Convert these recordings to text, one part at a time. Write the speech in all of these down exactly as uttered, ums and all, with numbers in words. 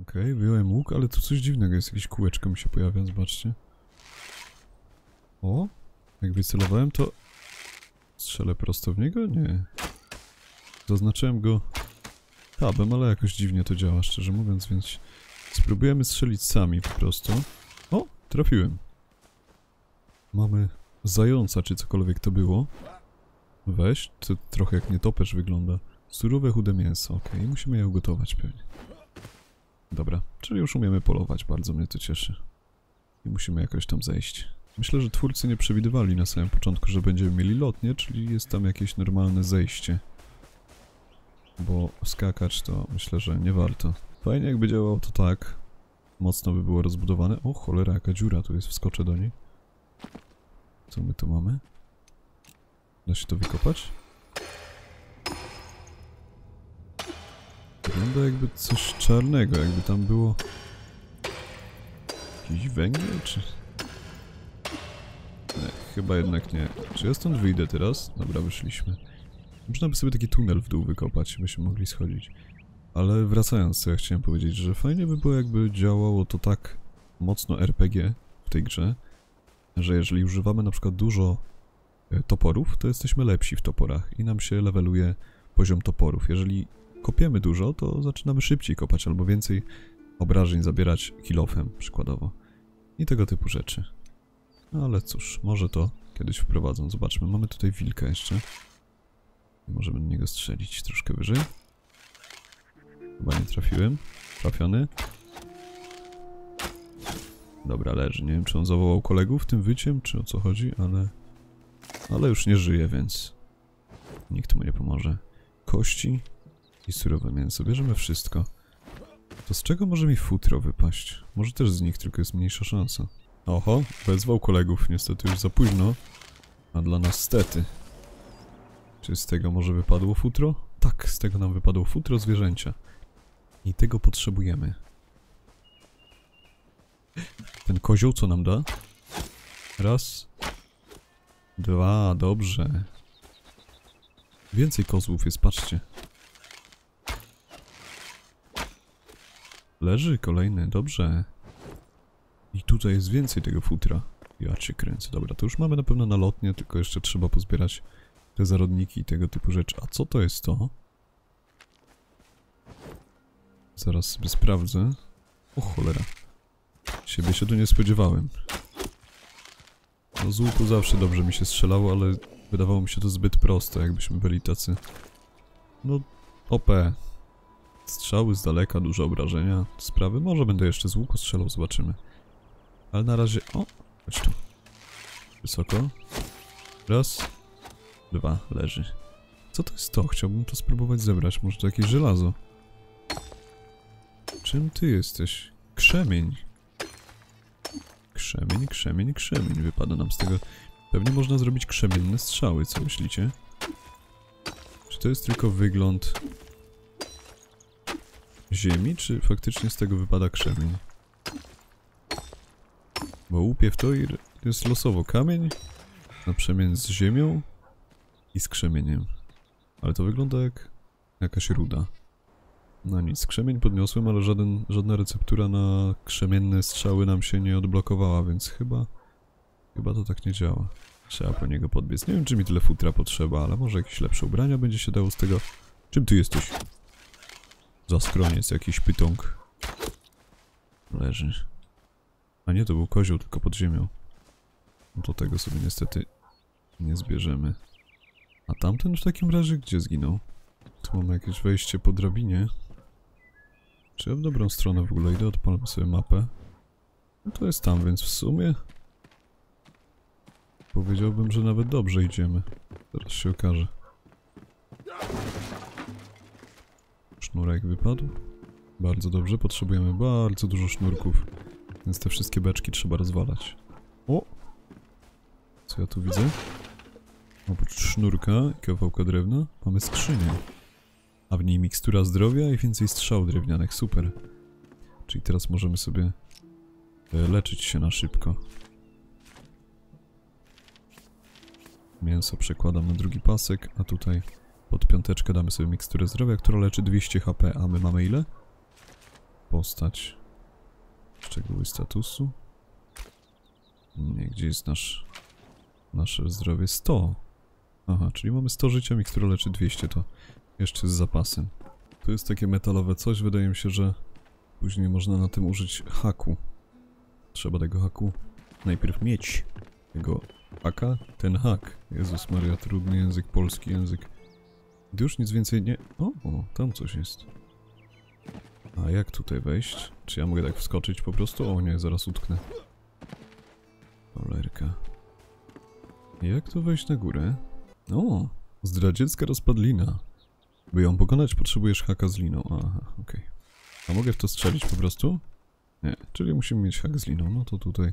Okej, okay, wyjąłem łuk, ale tu coś dziwnego jest. Jakieś kółeczko mi się pojawia, zobaczcie. O, jak wycelowałem, to... Strzelę prosto w niego? Nie. Zaznaczyłem go tabem, ale jakoś dziwnie to działa, szczerze mówiąc, więc... Spróbujemy strzelić sami po prostu. O, trafiłem. Mamy zająca, czy cokolwiek to było. Weź, to trochę jak nietoperz wygląda. Surowe, chude mięso, okej, okay, musimy je ugotować pewnie. Dobra, czyli już umiemy polować, bardzo mnie to cieszy. I musimy jakoś tam zejść. Myślę, że twórcy nie przewidywali na samym początku, że będziemy mieli lotnię, czyli jest tam jakieś normalne zejście. Bo skakać to myślę, że nie warto. Fajnie jakby działało to tak. Mocno by było rozbudowane. O cholera, jaka dziura tu jest, wskoczę do niej. Co my tu mamy? Da się to wykopać? Wygląda jakby coś czarnego, jakby tam było... Jakiś węgiel, czy... Nie, chyba jednak nie. Czy ja stąd wyjdę teraz? Dobra, wyszliśmy. Można by sobie taki tunel w dół wykopać, byśmy mogli schodzić. Ale wracając, ja chciałem powiedzieć, że fajnie by było, jakby działało to tak mocno R P G w tej grze, że jeżeli używamy na przykład dużo toporów, to jesteśmy lepsi w toporach i nam się leveluje poziom toporów. Jeżeli kopiemy dużo, to zaczynamy szybciej kopać albo więcej obrażeń zabierać kilofem przykładowo i tego typu rzeczy. No ale cóż, może to kiedyś wprowadzą. Zobaczmy, mamy tutaj wilka jeszcze. Możemy do niego strzelić troszkę wyżej. Chyba nie trafiłem. Trafiony. Dobra, leży. Nie wiem, czy on zawołał kolegów tym wyciem, czy o co chodzi, ale... Ale już nie żyje, więc... Nikt mu nie pomoże. Kości i surowe mięso. Bierzemy wszystko. To z czego może mi futro wypaść? Może też z nich, tylko jest mniejsza szansa. Oho, wezwał kolegów. Niestety już za późno. A dla nas stety. Czy z tego może wypadło futro? Tak, z tego nam wypadło futro zwierzęcia. I tego potrzebujemy. Ten kozioł co nam da? Raz. Dwa, dobrze. Więcej kozłów jest, patrzcie. Leży kolejny, dobrze. I tutaj jest więcej tego futra. Ja cię kręcę. Dobra, to już mamy na pewno na lotnię, tylko jeszcze trzeba pozbierać te zarodniki i tego typu rzeczy. A co to jest to? Zaraz sobie sprawdzę. O cholera. Siebie się tu nie spodziewałem. No z łuku zawsze dobrze mi się strzelało, ale wydawało mi się to zbyt proste, jakbyśmy byli tacy... No, O P. Strzały z daleka, duże obrażenia, sprawy. Może będę jeszcze z łuku strzelał, zobaczymy. Ale na razie... O! Chodź tu. Wysoko. Raz. Dwa. Leży. Co to jest to? Chciałbym to spróbować zebrać. Może to jakieś żelazo? Czym ty jesteś? Krzemień. Krzemień, krzemień, krzemień. Wypada nam z tego. Pewnie można zrobić krzemienne strzały, co myślicie? Czy to jest tylko wygląd ziemi, czy faktycznie z tego wypada krzemień? Bo łupię w to i jest losowo kamień na przemian z ziemią i z krzemieniem. Ale to wygląda jak jakaś ruda. No nic, krzemień podniosłem, ale żaden, żadna receptura na krzemienne strzały nam się nie odblokowała, więc chyba... Chyba to tak nie działa. Trzeba po niego podbiec. Nie wiem, czy mi tyle futra potrzeba, ale może jakieś lepsze ubrania będzie się dało z tego... Czym ty jesteś? Za skroniec jakiś pytąg. Leży. A nie, to był kozioł, tylko pod ziemią. No to tego sobie niestety nie zbierzemy. A tamten w takim razie gdzie zginął? Tu mamy jakieś wejście po drabinie. Czy ja w dobrą stronę w ogóle idę? Odpalam sobie mapę. No to jest tam, więc w sumie... Powiedziałbym, że nawet dobrze idziemy. Teraz się okaże. Sznurek wypadł. Bardzo dobrze, potrzebujemy bardzo dużo sznurków. Więc te wszystkie beczki trzeba rozwalać. O! Co ja tu widzę? Oprócz sznurka i kawałka drewna mamy skrzynię. A w niej mikstura zdrowia i więcej strzał drewnianych. Super. Czyli teraz możemy sobie leczyć się na szybko. Mięso przekładam na drugi pasek, a tutaj pod piąteczkę damy sobie miksturę zdrowia, która leczy dwieście HP, a my mamy ile? postać. Szczegóły statusu. Nie, gdzie jest nasz... Nasze zdrowie? sto. Aha, czyli mamy sto życia, mi które leczy dwieście, to jeszcze z zapasem. To jest takie metalowe coś, wydaje mi się, że później można na tym użyć haku. Trzeba tego haku najpierw mieć. Tego haka? Ten hak. Jezus Maria, trudny język, polski język. Gdy już nic więcej nie... O, o, tam coś jest. A jak tutaj wejść? Czy ja mogę tak wskoczyć po prostu? O nie, zaraz utknę. Cholerka. Jak to wejść na górę? O, zdradziecka rozpadlina. By ją pokonać, potrzebujesz haka z liną. Aha, okej. Okay. A mogę w to strzelić po prostu? Nie, czyli musimy mieć hak z liną. No to tutaj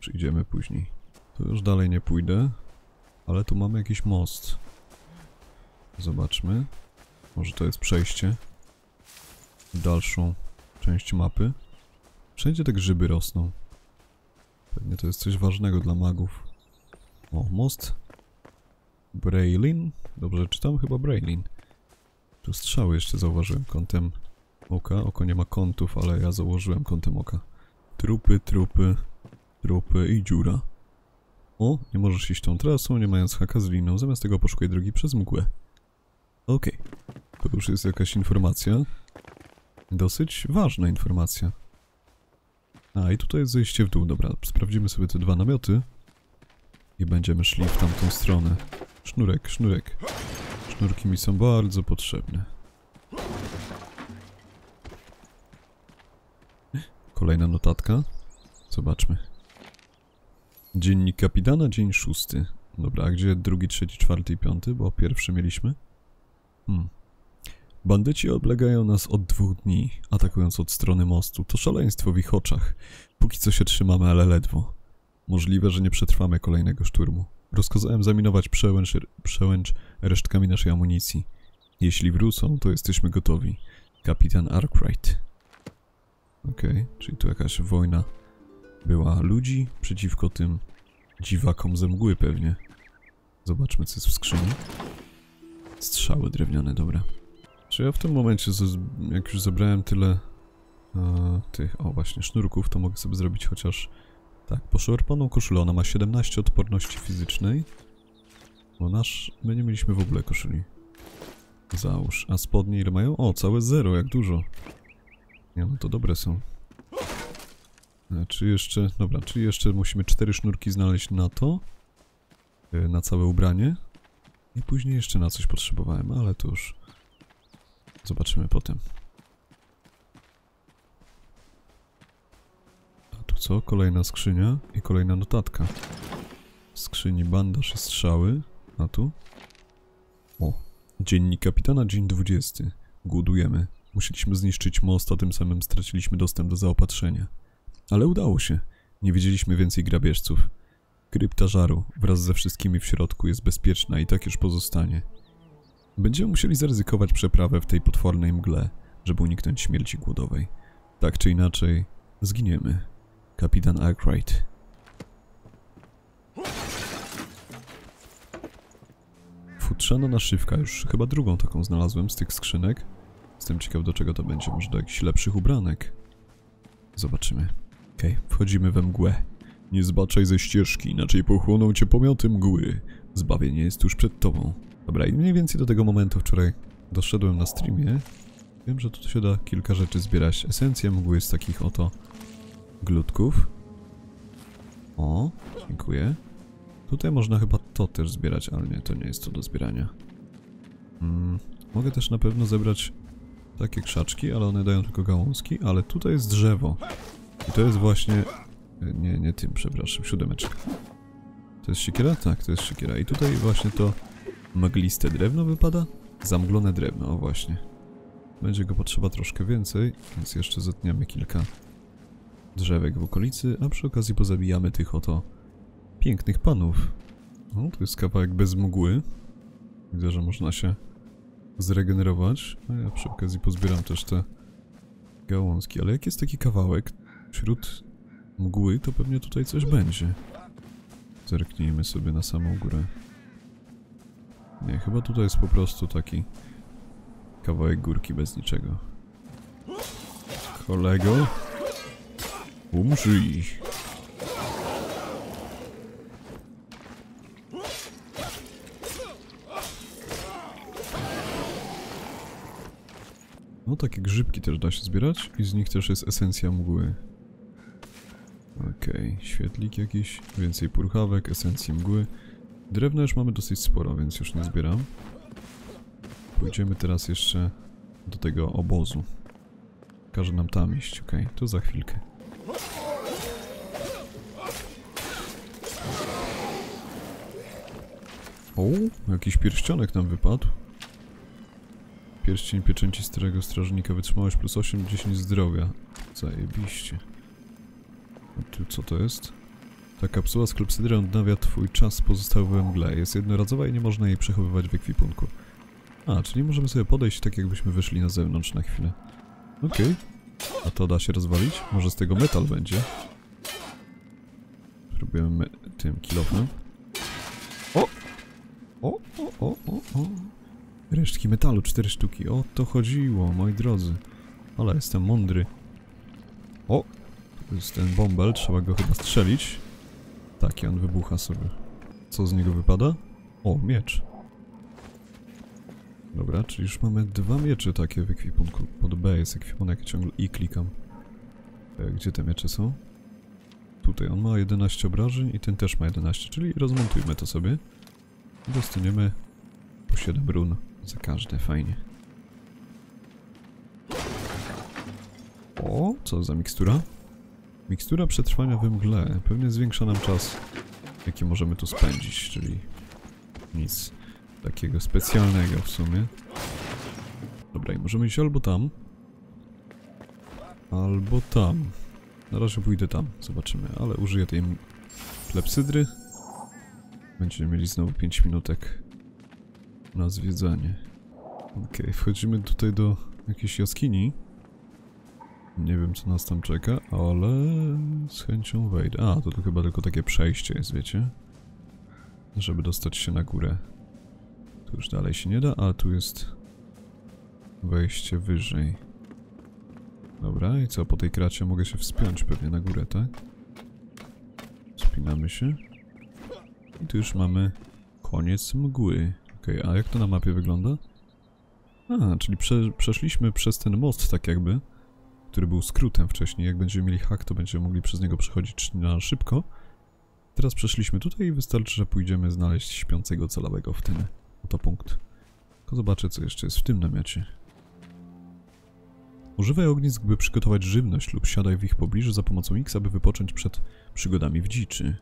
przyjdziemy później. To już dalej nie pójdę. Ale tu mamy jakiś most. Zobaczmy. Może to jest przejście w dalszą część mapy. Wszędzie te grzyby rosną. Pewnie to jest coś ważnego dla magów. O, most Braylin. Dobrze czytam? Chyba Braylin. Tu strzały jeszcze zauważyłem kątem oka. Oko nie ma kątów, ale ja założyłem kątem oka. Trupy, trupy, trupy i dziura. O, nie możesz iść tą trasą, nie mając haka z liną. Zamiast tego poszukuj drogi przez mgłę. Okej. Okay. To już jest jakaś informacja. Dosyć ważna informacja. A, i tutaj jest zejście w dół. Dobra, sprawdzimy sobie te dwa namioty. I będziemy szli w tamtą stronę. Sznurek, sznurek. Sznurki mi są bardzo potrzebne. Kolejna notatka. Zobaczmy. Dziennik kapitana, dzień szósty. Dobra, a gdzie drugi, trzeci, czwarty i piąty? Bo pierwszy mieliśmy. Hmm. Bandyci oblegają nas od dwóch dni, atakując od strony mostu. To szaleństwo w ich oczach. Póki co się trzymamy, ale ledwo. Możliwe, że nie przetrwamy kolejnego szturmu. Rozkazałem zaminować przełęcz, przełęcz resztkami naszej amunicji. Jeśli wrócą, to jesteśmy gotowi. Kapitan Arkwright. Okej, okay, czyli tu jakaś wojna była ludzi przeciwko tym dziwakom ze mgły pewnie. Zobaczmy, co jest w skrzyni. Strzały drewniane, dobra. Czy ja w tym momencie, jak już zebrałem tyle e, tych, o właśnie, sznurków, to mogę sobie zrobić chociaż... Tak, poszarpaną koszulę. Ona ma siedemnaście odporności fizycznej. Bo nasz... My nie mieliśmy w ogóle koszuli. Załóż. A spodnie ile mają? O, całe zero, jak dużo. Nie, no to dobre są. A, czy jeszcze... Dobra, czy jeszcze musimy cztery sznurki znaleźć na to. Yy, na całe ubranie. I później jeszcze na coś potrzebowałem, ale to już... Zobaczymy potem. Co? Kolejna skrzynia i kolejna notatka. W skrzyni bandaż i strzały. A tu? O. Dziennik kapitana, dzień dwudziesty. Głodujemy. Musieliśmy zniszczyć most, a tym samym straciliśmy dostęp do zaopatrzenia. Ale udało się. Nie widzieliśmy więcej grabieżców. Krypta żaru wraz ze wszystkimi w środku jest bezpieczna i tak już pozostanie. Będziemy musieli zaryzykować przeprawę w tej potwornej mgle, żeby uniknąć śmierci głodowej. Tak czy inaczej, zginiemy. Kapitan Arkwright. Futrzana naszywka. Już chyba drugą taką znalazłem z tych skrzynek. Jestem ciekaw, do czego to będzie. Może do jakichś lepszych ubranek. Zobaczymy. Okej, okay, wchodzimy we mgłę. Nie zbaczaj ze ścieżki, inaczej pochłoną cię pomioty mgły. Zbawienie jest tuż przed tobą. Dobra, i mniej więcej do tego momentu wczoraj doszedłem na streamie. Wiem, że tu się da kilka rzeczy zbierać. Esencja mgły z takich oto... glutków. O, dziękuję. Tutaj można chyba to też zbierać, ale nie, to nie jest to do zbierania. Mm, mogę też na pewno zebrać takie krzaczki, ale one dają tylko gałązki, ale tutaj jest drzewo. I to jest właśnie... Nie, nie tym, przepraszam, siódemeczka. To jest siekiera? Tak, to jest siekiera. I tutaj właśnie to mgliste drewno wypada? Zamglone drewno, o właśnie. Będzie go potrzeba troszkę więcej, więc jeszcze zetniemy kilka drzewek w okolicy, a przy okazji pozabijamy tych oto pięknych panów. No, to jest kawałek bez mgły. Widzę, że można się zregenerować. A ja przy okazji pozbieram też te gałązki. Ale jak jest taki kawałek wśród mgły, to pewnie tutaj coś będzie. Zerknijmy sobie na samą górę. Nie, chyba tutaj jest po prostu taki kawałek górki bez niczego. Kolego, umrzyj. No takie grzybki też da się zbierać i z nich też jest esencja mgły. Okej, okay, świetlik jakiś, więcej purchawek, esencji mgły. Drewna już mamy dosyć sporo, więc już nie zbieram. Pójdziemy teraz jeszcze do tego obozu. Każe nam tam iść, okej, okay, to za chwilkę. O, jakiś pierścionek nam wypadł. Pierścień pieczęci starego strażnika, wytrzymałość plus osiem, dziesięć zdrowia. Zajebiście. A tu co to jest? Ta kapsuła z klepsydrą odnawia twój czas pozostały we mgle. Jest jednorazowa i nie można jej przechowywać w ekwipunku. A, czyli możemy sobie podejść tak jakbyśmy wyszli na zewnątrz na chwilę. Okej. Okay. A to da się rozwalić? Może z tego metal będzie? Spróbujemy tym kilofem. O! O, o, o, o, o! Resztki metalu, cztery sztuki. O to chodziło, moi drodzy. Ale jestem mądry. O! To jest ten bąbel, trzeba go chyba strzelić. Tak, i on wybucha sobie. Co z niego wypada? O, miecz. Dobra, czyli już mamy dwa miecze takie w ekwipunku. Pod B jest ekwipunek, ciągle i klikam. Gdzie te miecze są? Tutaj on ma jedenaście obrażeń i ten też ma jedenaście, czyli rozmontujmy to sobie. Dostaniemy po siedem run za każde, fajnie. O, co za mikstura? Mikstura przetrwania we mgle. Pewnie zwiększa nam czas, jaki możemy tu spędzić, czyli nic takiego specjalnego w sumie. Dobra, i możemy iść albo tam, albo tam. Na razie pójdę tam, zobaczymy, ale użyję tej klepsydry. Będziemy mieli znowu pięć minutek na zwiedzanie. Okej, okay, wchodzimy tutaj do jakiejś jaskini. Nie wiem, co nas tam czeka, ale z chęcią wejdę. A, to tu chyba tylko takie przejście jest, wiecie? Żeby dostać się na górę. Tu już dalej się nie da, a tu jest wejście wyżej. Dobra, i co? Po tej kracie mogę się wspiąć pewnie na górę, tak? Wspinamy się. I tu już mamy koniec mgły. Okej, okay, a jak to na mapie wygląda? A, czyli prze przeszliśmy przez ten most, tak jakby, który był skrótem wcześniej. Jak będziemy mieli hak, to będziemy mogli przez niego przechodzić na szybko. Teraz przeszliśmy tutaj i wystarczy, że pójdziemy znaleźć śpiącego celowego w ten oto punkt. Tylko zobaczę, co jeszcze jest w tym namiocie. Używaj ognisk, by przygotować żywność lub siadaj w ich pobliżu za pomocą X, aby wypocząć przed przygodami w dziczy.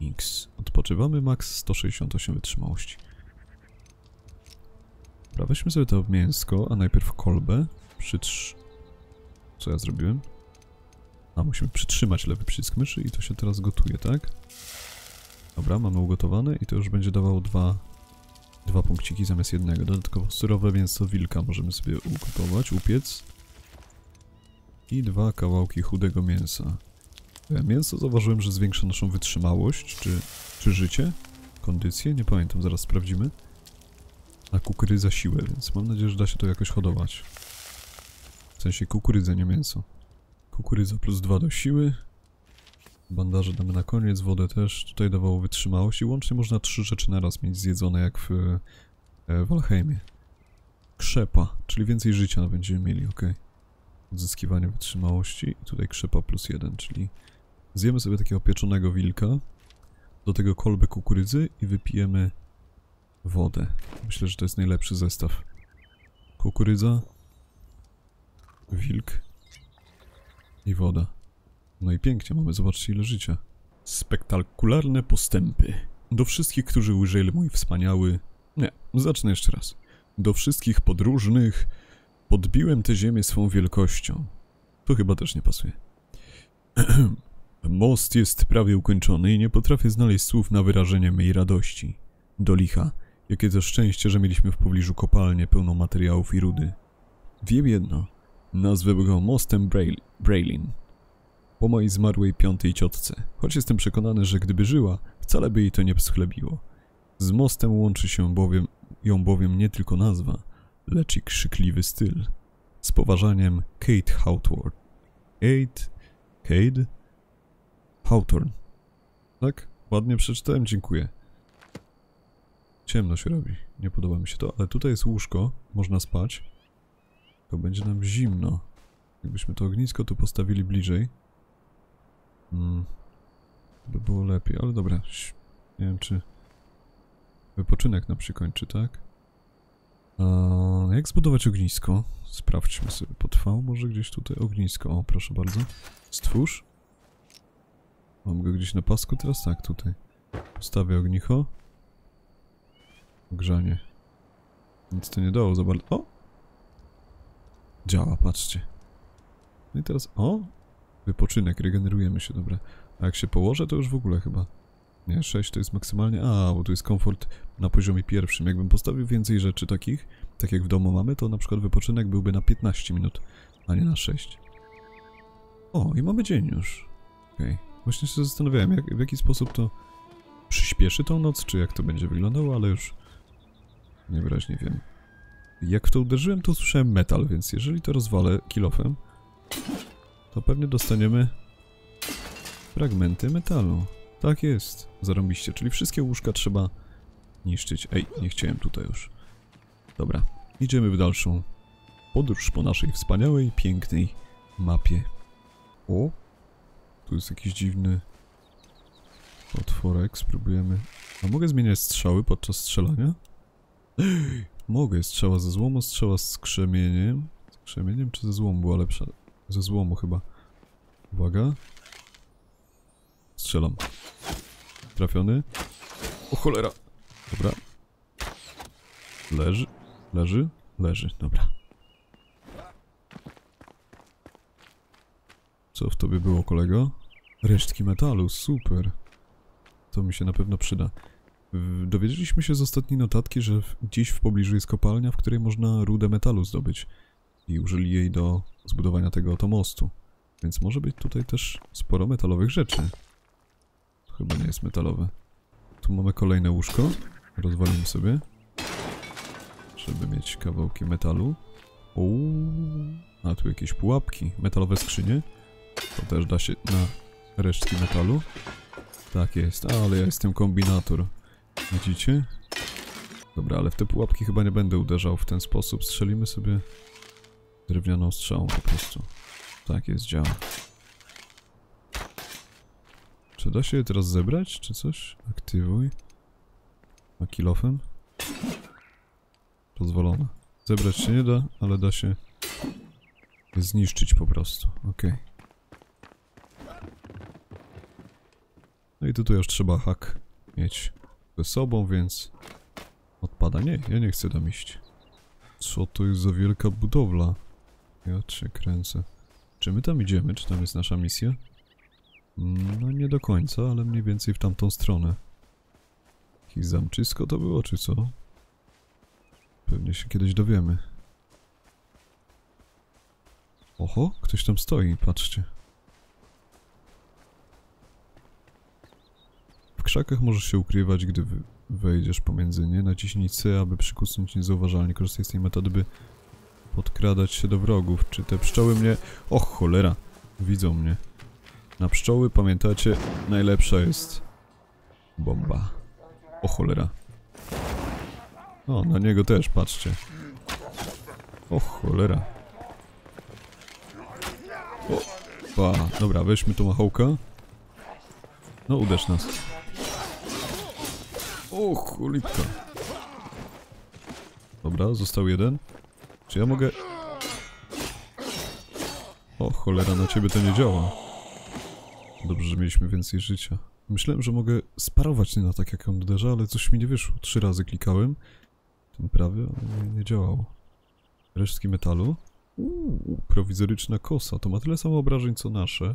X. Odpoczywamy, max sto sześćdziesiąt osiem wytrzymałości. Dobra, weźmy sobie to mięsko, a najpierw kolbę. Przytrz... Co ja zrobiłem? A, musimy przytrzymać lewy przycisk myszy i to się teraz gotuje, tak? Dobra, mamy ugotowane i to już będzie dawało dwa, dwa punkciki zamiast jednego. Dodatkowo surowe mięso wilka możemy sobie ugotować, upiec. I dwa kawałki chudego mięsa. Mięso zauważyłem, że zwiększa naszą wytrzymałość, czy, czy życie, kondycję, nie pamiętam, zaraz sprawdzimy. A kukurydza siłę, więc mam nadzieję, że da się to jakoś hodować. W sensie kukurydzę, nie mięso. Kukurydza plus dwa do siły. Bandaże damy na koniec, wodę też. Tutaj dawało wytrzymałość i łącznie można trzy rzeczy naraz mieć zjedzone, jak w Valheimie. Krzepa, czyli więcej życia będziemy mieli, ok. Odzyskiwanie wytrzymałości i tutaj krzepa plus jeden, czyli zjemy sobie takiego pieczonego wilka, do tego kolbę kukurydzy i wypijemy wodę. Myślę, że to jest najlepszy zestaw. Kukurydza, wilk i woda. No i pięknie mamy, zobaczcie ile życia. Spektakularne postępy. Do wszystkich, którzy ujrzeli mój wspaniały... Nie, zacznę jeszcze raz. Do wszystkich podróżnych... Podbiłem tę ziemię swą wielkością. To chyba też nie pasuje. Most jest prawie ukończony i nie potrafię znaleźć słów na wyrażenie mej radości. Do licha, jakie to szczęście, że mieliśmy w pobliżu kopalnię pełną materiałów i rudy. Wiem jedno. Nazwę go Mostem Braylin. Po mojej zmarłej piątej ciotce. Choć jestem przekonany, że gdyby żyła, wcale by jej to nie schlebiło. Z mostem łączy się bowiem, ją bowiem nie tylko nazwa, lecz i krzykliwy styl. z poważaniem Kate Hawthorne. Kate... Kate? Hawthorne. Tak? Ładnie przeczytałem, dziękuję. Ciemno się robi, nie podoba mi się to, ale tutaj jest łóżko, można spać. To będzie nam zimno. Jakbyśmy to ognisko tu postawili bliżej. Hmm. By było lepiej, ale dobra. Nie wiem, czy... Wypoczynek nam się kończy, tak? Eee, jak zbudować ognisko? Sprawdźmy sobie pod V, może gdzieś tutaj ognisko. O, proszę bardzo. Stwórz. Mam go gdzieś na pasku teraz? Tak, tutaj. Postawię ognicho. Grzanie. Nic to nie dało za bardzo. O! Działa, patrzcie. No i teraz, o! Wypoczynek, regenerujemy się, dobra. A jak się położę, to już w ogóle chyba. Nie, sześć to jest maksymalnie. A, bo tu jest komfort na poziomie pierwszym. Jakbym postawił więcej rzeczy takich, tak jak w domu mamy, to na przykład wypoczynek byłby na piętnaście minut, a nie na sześć. O, i mamy dzień już. Okej. Okay. Właśnie się zastanawiałem, jak, w jaki sposób to przyspieszy tą noc, czy jak to będzie wyglądało, ale już niewyraźnie wiem. Jak w to uderzyłem, to usłyszałem metal, więc jeżeli to rozwalę kilofem, to pewnie dostaniemy fragmenty metalu. Tak jest, zarąbiście, czyli wszystkie łóżka trzeba niszczyć. Ej, nie chciałem tutaj już. Dobra, idziemy w dalszą podróż po naszej wspaniałej, pięknej mapie. O, tu jest jakiś dziwny potworek, spróbujemy... A mogę zmieniać strzały podczas strzelania? Mogę, strzała ze złomu, strzała z krzemieniem. Z krzemieniem czy ze złomu była lepsza? Ze złomu chyba. Uwaga. Strzelam. Trafiony. O cholera. Dobra. Leży. Leży. Leży. Dobra. Co w tobie było, kolego? Resztki metalu. Super. To mi się na pewno przyda. Dowiedzieliśmy się z ostatniej notatki, że gdzieś w pobliżu jest kopalnia, w której można rudę metalu zdobyć. I użyli jej do zbudowania tego oto mostu. Więc może być tutaj też sporo metalowych rzeczy. Chyba nie jest metalowe. Tu mamy kolejne łóżko. Rozwalimy sobie. Żeby mieć kawałki metalu. Uuu. A tu jakieś pułapki. Metalowe skrzynie. To też da się na resztki metalu. Tak jest. Ale ja jestem kombinator. Widzicie? Dobra, ale w te pułapki chyba nie będę uderzał w ten sposób. Strzelimy sobie drewnianą strzałą po prostu. Tak jest, działa. Czy da się je teraz zebrać, czy coś? Aktywuj. A kilofem? Pozwolone. Zebrać się nie da, ale da się zniszczyć po prostu. Okej. Okay. No i tutaj już trzeba hak mieć ze sobą, więc odpada. Nie, ja nie chcę tam iść. Co to jest za wielka budowla? Ja cię kręcę. Czy my tam idziemy? Czy tam jest nasza misja? No nie do końca, ale mniej więcej w tamtą stronę. I zamczysko to było, czy co? Pewnie się kiedyś dowiemy. Oho, ktoś tam stoi, patrzcie. W krzakach możesz się ukrywać, gdy wejdziesz pomiędzy nie. Naciśnij C, aby przykucnąć niezauważalnie. Korzystaj z tej metody, by podkradać się do wrogów. Czy te pszczoły mnie... O cholera, widzą mnie. Na pszczoły, pamiętacie, najlepsza jest bomba. O cholera. O, na niego też, patrzcie. O cholera. O, pa. Dobra, weźmy tą machołka. No, uderz nas. O, cholipka. Dobra, został jeden. Czy ja mogę... O cholera, na ciebie to nie działa. Dobrze, że mieliśmy więcej życia. Myślałem, że mogę sparować nie na tak jak on uderza, ale coś mi nie wyszło. Trzy razy klikałem. Ten prawie nie, nie działało. Resztki metalu. Uuu, prowizoryczna kosa. To ma tyle samo obrażeń co nasze.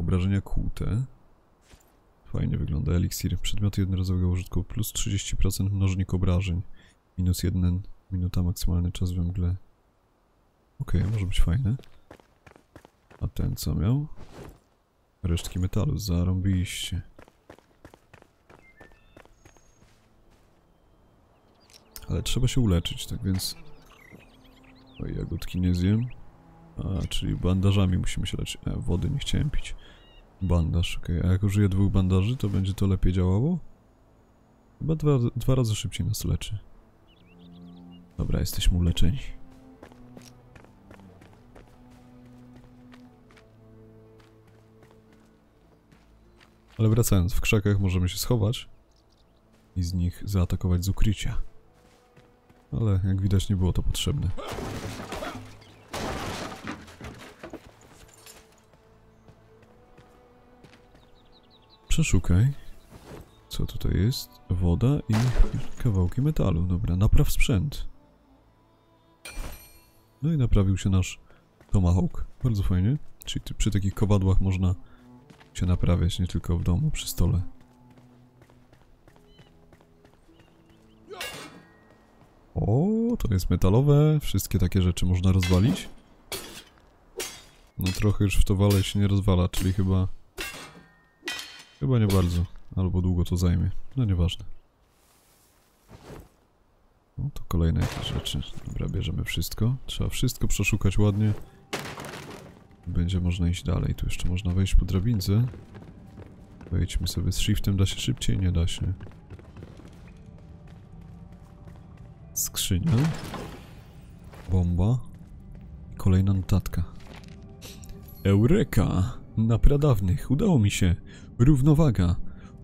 Obrażenia kłute. Fajnie wygląda. Eliksir. Przedmioty jednorazowego użytku. Plus trzydzieści procent mnożnik obrażeń. Minus jeden minuta maksymalny czas we mgle. Okej, okay, może być fajne. A ten co miał? Resztki metalu, zarąbiście. Ale trzeba się uleczyć, tak więc O, jagódki nie zjem. A, czyli bandażami musimy się leczyć. E, wody nie chciałem pić. Bandaż, okej. Okay. A jak użyję dwóch bandaży, to będzie to lepiej działało? Chyba dwa, dwa razy szybciej nas leczy. Dobra, jesteśmy uleczeni. Ale wracając, w krzakach możemy się schować i z nich zaatakować z ukrycia. Ale jak widać nie było to potrzebne. Przeszukaj. Co tutaj jest? Woda i kawałki metalu. Dobra, napraw sprzęt. No i naprawił się nasz tomahawk. Bardzo fajnie. Czyli przy takich kowadłach można się naprawiać, nie tylko w domu, przy stole. O, to jest metalowe. Wszystkie takie rzeczy można rozwalić. No trochę już w to wale się nie rozwala, czyli chyba... Chyba nie bardzo. Albo długo to zajmie. No nieważne. No to kolejne jakieś rzeczy. Dobra, bierzemy wszystko. Trzeba wszystko przeszukać ładnie. Będzie można iść dalej. Tu jeszcze można wejść po drabince. Wejdźmy sobie z shiftem. Da się szybciej? Nie da się. Skrzynia. Bomba. I kolejna notatka. Eureka! Na pradawnych. Udało mi się. Równowaga.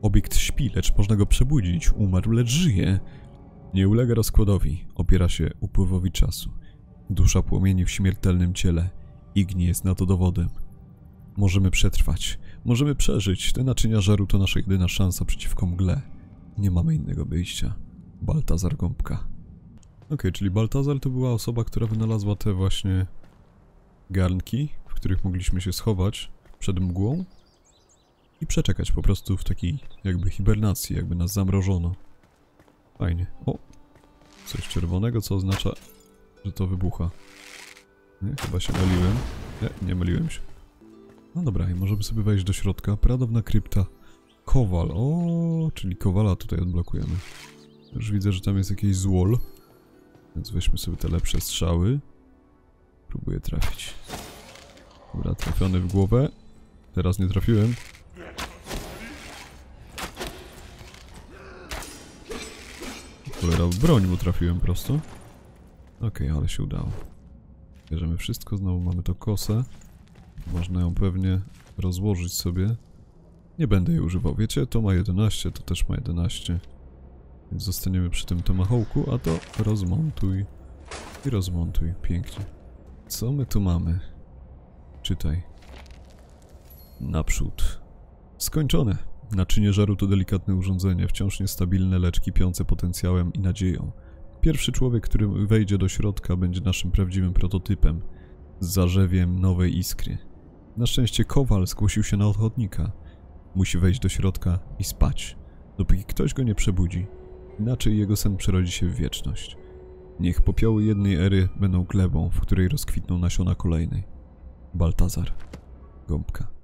Obiekt śpi, lecz można go przebudzić. Umarł, lecz żyje. Nie ulega rozkładowi. Opiera się upływowi czasu. Dusza płomieni w śmiertelnym ciele. Ignis jest na to dowodem. Możemy przetrwać. Możemy przeżyć. Te naczynia żaru to nasza jedyna szansa przeciwko mgle. Nie mamy innego wyjścia. Baltazar Gąbka. Okej, okay, czyli Baltazar to była osoba, która wynalazła te właśnie garnki, w których mogliśmy się schować przed mgłą i przeczekać po prostu w takiej jakby hibernacji, jakby nas zamrożono. Fajnie. O! Coś czerwonego, co oznacza, że to wybucha. Nie, chyba się myliłem. Nie, nie myliłem się. No dobra, i możemy sobie wejść do środka. Pradawna krypta. Kowal. O, czyli kowala tutaj odblokujemy. Już widzę, że tam jest jakieś złol. Więc weźmy sobie te lepsze strzały. Próbuję trafić. Dobra, trafiony w głowę. Teraz nie trafiłem. Cholera, w broń mu trafiłem prosto. Okej, okay, ale się udało. Bierzemy wszystko, znowu mamy to kosę. Można ją pewnie rozłożyć sobie. Nie będę jej używał, wiecie? To ma jedenaście, to też ma jedenaście. Więc zostaniemy przy tym tomahawku, a to rozmontuj. I rozmontuj, pięknie. Co my tu mamy? Czytaj. Naprzód. Skończone. Naczynie żaru to delikatne urządzenie, wciąż niestabilne, lecz kipiące potencjałem i nadzieją. Pierwszy człowiek, który wejdzie do środka, będzie naszym prawdziwym prototypem, z zarzewiem nowej iskry. Na szczęście kowal zgłosił się na ochotnika. Musi wejść do środka i spać, dopóki ktoś go nie przebudzi. Inaczej jego sen przerodzi się w wieczność. Niech popioły jednej ery będą glebą, w której rozkwitną nasiona kolejnej. Baltazar Gąbka.